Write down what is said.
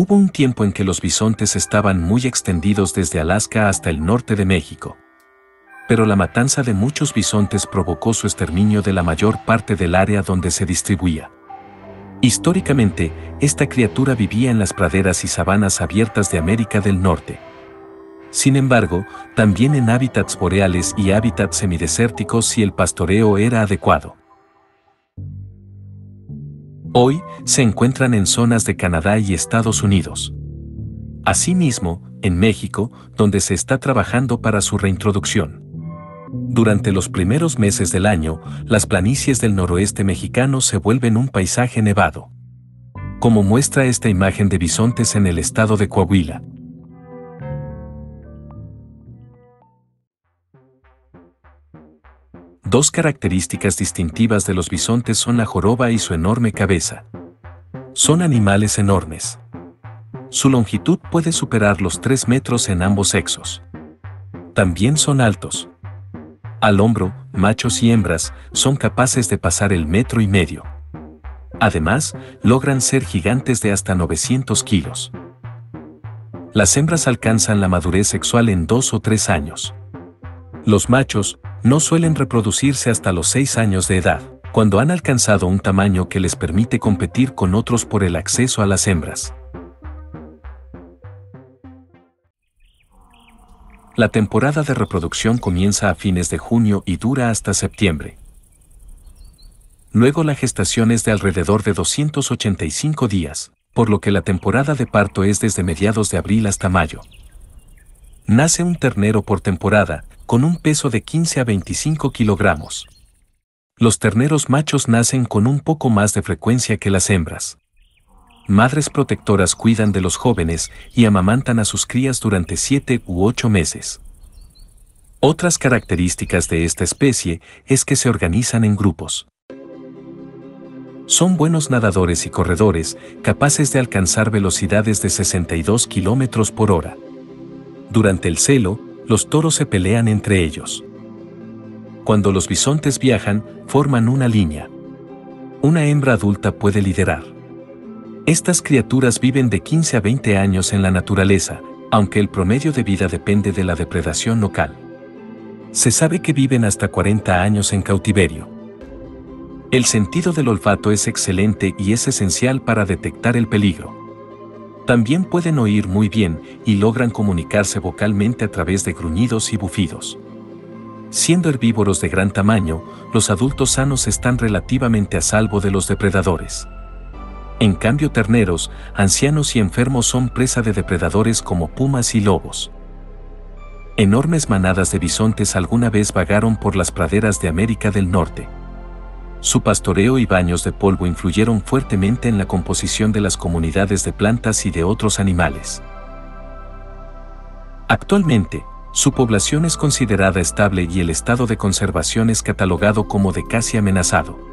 Hubo un tiempo en que los bisontes estaban muy extendidos desde Alaska hasta el norte de México. Pero la matanza de muchos bisontes provocó su exterminio de la mayor parte del área donde se distribuía. Históricamente, esta criatura vivía en las praderas y sabanas abiertas de América del Norte. Sin embargo, también en hábitats boreales y hábitats semidesérticos si el pastoreo era adecuado. Hoy, se encuentran en zonas de Canadá y Estados Unidos. Asimismo, en México, donde se está trabajando para su reintroducción. Durante los primeros meses del año, las planicies del noroeste mexicano se vuelven un paisaje nevado, como muestra esta imagen de bisontes en el estado de Coahuila. Dos características distintivas de los bisontes son la joroba y su enorme cabeza. Son animales enormes. Su longitud puede superar los 3 metros en ambos sexos. También son altos. Al hombro, machos y hembras son capaces de pasar el 1,5 metros. Además, logran ser gigantes de hasta 900 kilos. Las hembras alcanzan la madurez sexual en 2 o 3 años. Los machos no suelen reproducirse hasta los 6 años de edad, cuando han alcanzado un tamaño que les permite competir con otros por el acceso a las hembras. La temporada de reproducción comienza a fines de junio y dura hasta septiembre. Luego la gestación es de alrededor de 285 días, por lo que la temporada de parto es desde mediados de abril hasta mayo. Nace un ternero por temporada, con un peso de 15 a 25 kilogramos. Los terneros machos nacen con un poco más de frecuencia que las hembras. Madres protectoras cuidan de los jóvenes y amamantan a sus crías durante 7 u 8 meses. Otras características de esta especie es que se organizan en grupos. Son buenos nadadores y corredores, capaces de alcanzar velocidades de 62 kilómetros por hora. Durante el celo, los toros se pelean entre ellos. Cuando los bisontes viajan, forman una línea. Una hembra adulta puede liderar. Estas criaturas viven de 15 a 20 años en la naturaleza, aunque el promedio de vida depende de la depredación local. Se sabe que viven hasta 40 años en cautiverio. El sentido del olfato es excelente y es esencial para detectar el peligro. También pueden oír muy bien y logran comunicarse vocalmente a través de gruñidos y bufidos. Siendo herbívoros de gran tamaño, los adultos sanos están relativamente a salvo de los depredadores. En cambio, terneros, ancianos y enfermos son presa de depredadores como pumas y lobos. Enormes manadas de bisontes alguna vez vagaron por las praderas de América del Norte. Su pastoreo y baños de polvo influyeron fuertemente en la composición de las comunidades de plantas y de otros animales. Actualmente, su población es considerada estable y el estado de conservación es catalogado como de casi amenazado.